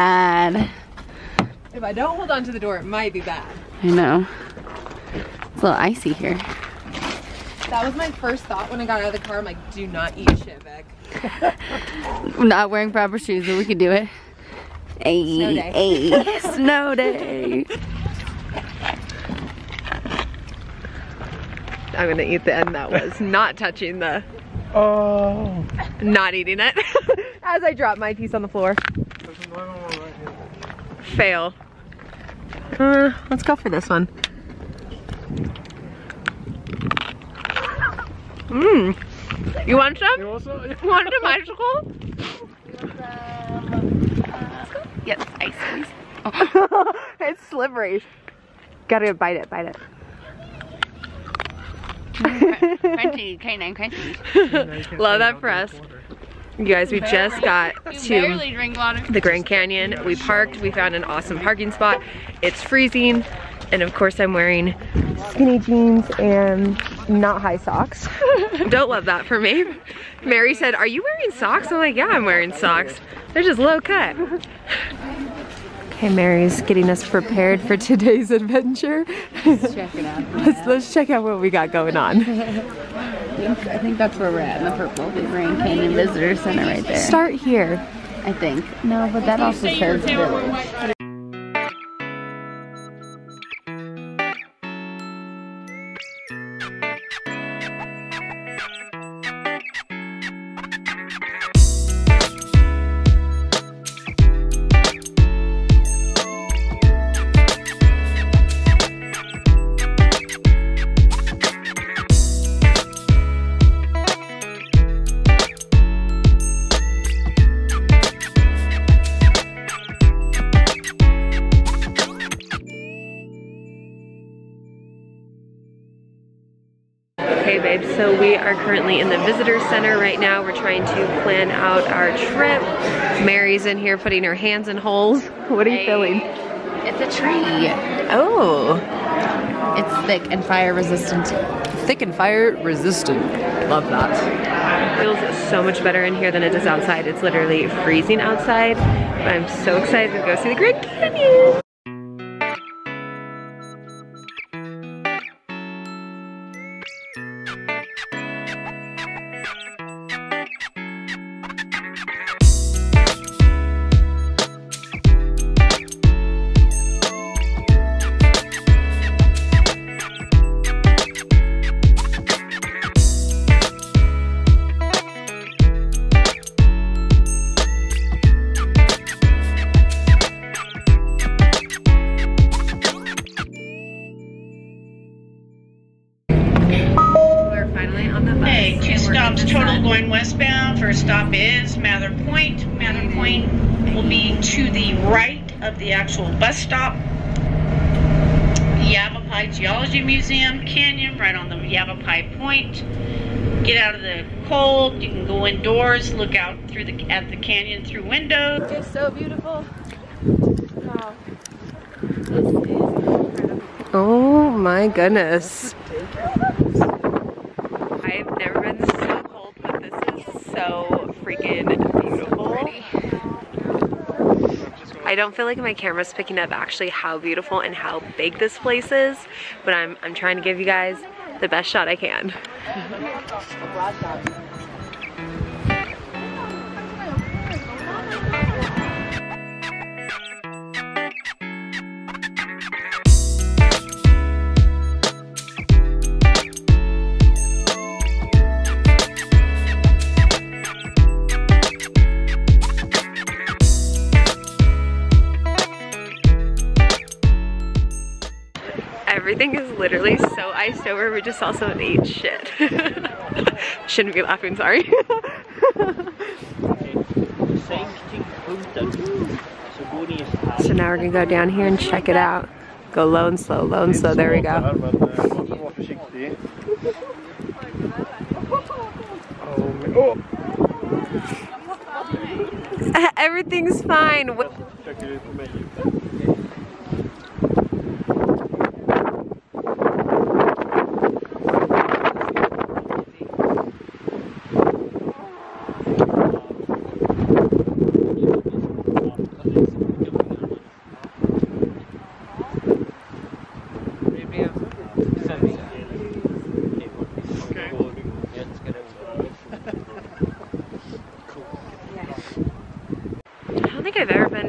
bad. If I don't hold on to the door, it might be bad. I know. It's a little icy here. That was my first thought when I got out of the car. I'm like, do not eat shit, Vic. Not wearing proper shoes, but we could do it. Ay, snow day. Ay, snow day. I'm gonna eat the end that was not touching the... Oh. Not eating it. As I drop my piece on the floor. There's another one right here. Fail. Let's go for this one. Mmm. You want some? You want some? You want an icicle? Yes, ice please. Oh. It's slippery. Gotta bite it, bite it. Crunchy, canine crunchy. Love that for us. You guys, we just got to the Grand Canyon. We parked, we found an awesome parking spot. It's freezing, and of course I'm wearing skinny jeans and not high socks. Don't love that for me. Mary said, are you wearing socks? I'm like, yeah, I'm wearing socks. They're just low cut. Okay, Mary's getting us prepared for today's adventure. Let's check it out. Let's check out what we got going on. I think that's where we're at, in the purple, the Grand Canyon Visitor Center right there. Start here, I think. No, but that also serves village. So we are currently in the visitor center right now. We're trying to plan out our trip. Mary's in here putting her hands in holes. What are you feeling? It's a tree. Oh. It's thick and fire resistant. Thick and fire resistant. Love that. It feels so much better in here than it does outside. It's literally freezing outside. I'm so excited to go see the Grand Canyon. Stop is Mather Point. Mather Point will be to the right of the actual bus stop. Yavapai Geology Museum, Canyon, right on the Yavapai Point. Get out of the cold, you can go indoors, look out through at the canyon through windows. It's just so beautiful. Wow. Oh my goodness. I've never been so cold, but this is so I don't feel like my camera's picking up actually how beautiful and how big this place is, but I'm trying to give you guys the best shot I can. Everything is literally so iced over, we just also ate shit. Shouldn't be laughing, sorry. So now we're gonna go down here and check it out. Go low and slow, there we go. Everything's fine.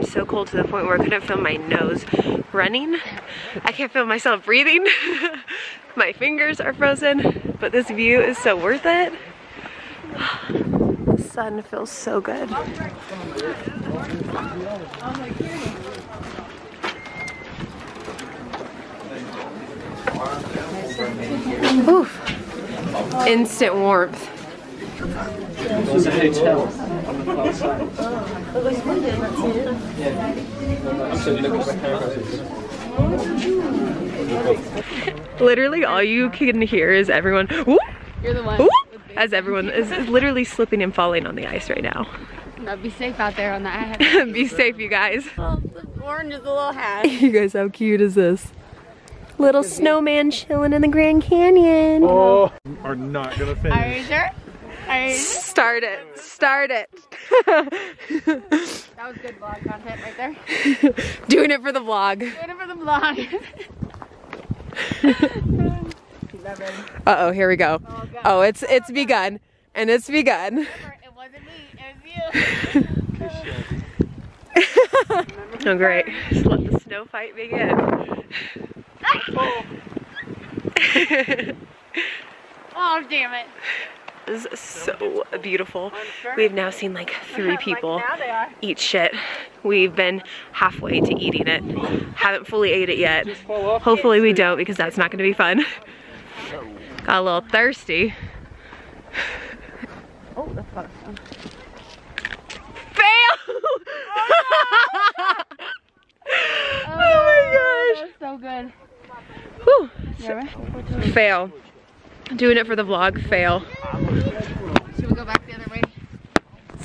gotten so cold to the point where I couldn't feel my nose running. I can't feel myself breathing. My fingers are frozen, but this view is so worth it. The sun feels so good. Oof. Instant warmth. There's a hotel on the far side. Yeah. Literally all you can hear is everyone whoop, you're the one, whoop, as everyone is literally slipping and falling on the ice right now. No, be safe out there on the ice. Be safe, you guys. Oh, the orange is a little hat. You guys, how cute is this? Little snowman chilling in the Grand Canyon. Oh, are not gonna finish. Are you sure? Start it. Start it. That was good vlog content right there. Doing it for the vlog. Doing it for the vlog. Uh-oh, here we go. Oh, it's begun. And it's begun. Remember, it wasn't me, it was you. Oh great. Just let the snow fight begin. Oh damn it. This is so beautiful. We've now seen like 3 people eat shit. We've been halfway to eating it. Haven't fully ate it yet. Hopefully we don't, because that's not gonna be fun. Got a little thirsty. Oh, that's not fun. Fail! Oh, no! Oh my gosh. So good. Whew. So, fail. Doing it for the vlog, fail. Should we go back the other way?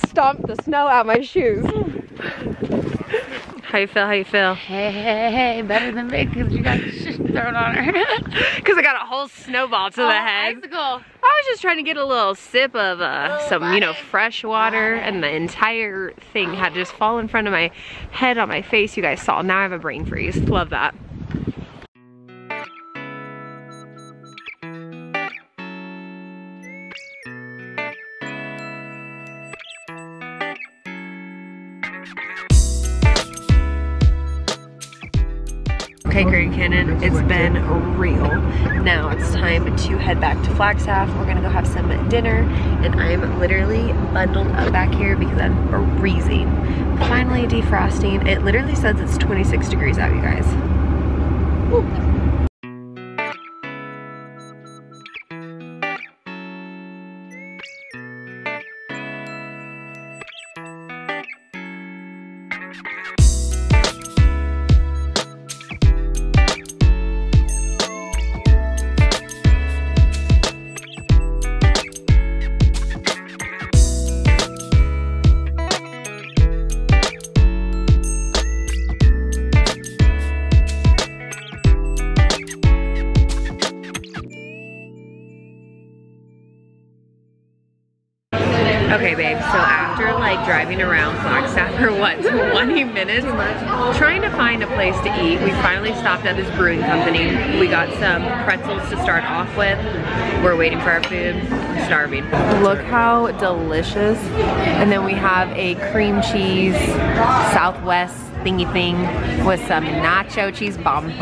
Stomped the snow out my shoes. How you feel? How you feel? Hey, hey, hey, better than me, because you got shit thrown on her. Because I got a whole snowball to the head. Icicle. I was just trying to get a little sip of some, you know, fresh water, and the entire thing had just fallen in front of my head on my face. You guys saw. Now I have a brain freeze. Love that. Okay, Grand Canyon, it's been real. Now it's time to head back to Flagstaff. We're gonna go have some dinner, and I'm literally bundled up back here because I'm freezing. Finally defrosting. It literally says it's 26 degrees out, you guys. Woo. Okay, babe, so after like driving around Flagstaff for what, 20 minutes, trying to find a place to eat, we finally stopped at this brewing company. We got some pretzels to start off with. We're waiting for our food. I'm starving. Look how delicious. And then we have a cream cheese Southwest thingy thing with some nacho cheese bomb.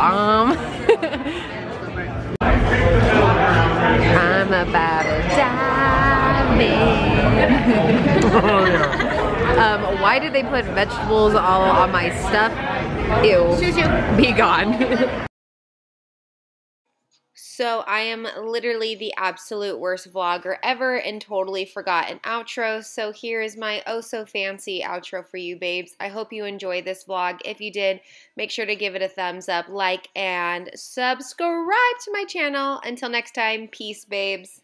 I'm about to die. Why did they put vegetables all on my stuff? Ew. Shoo, shoo. Be gone. So I am literally the absolute worst vlogger ever and totally forgot an outro. So here is my oh so fancy outro for you, babes. I hope you enjoyed this vlog. If you did, make sure to give it a thumbs up, like, and subscribe to my channel. Until next time, peace, babes.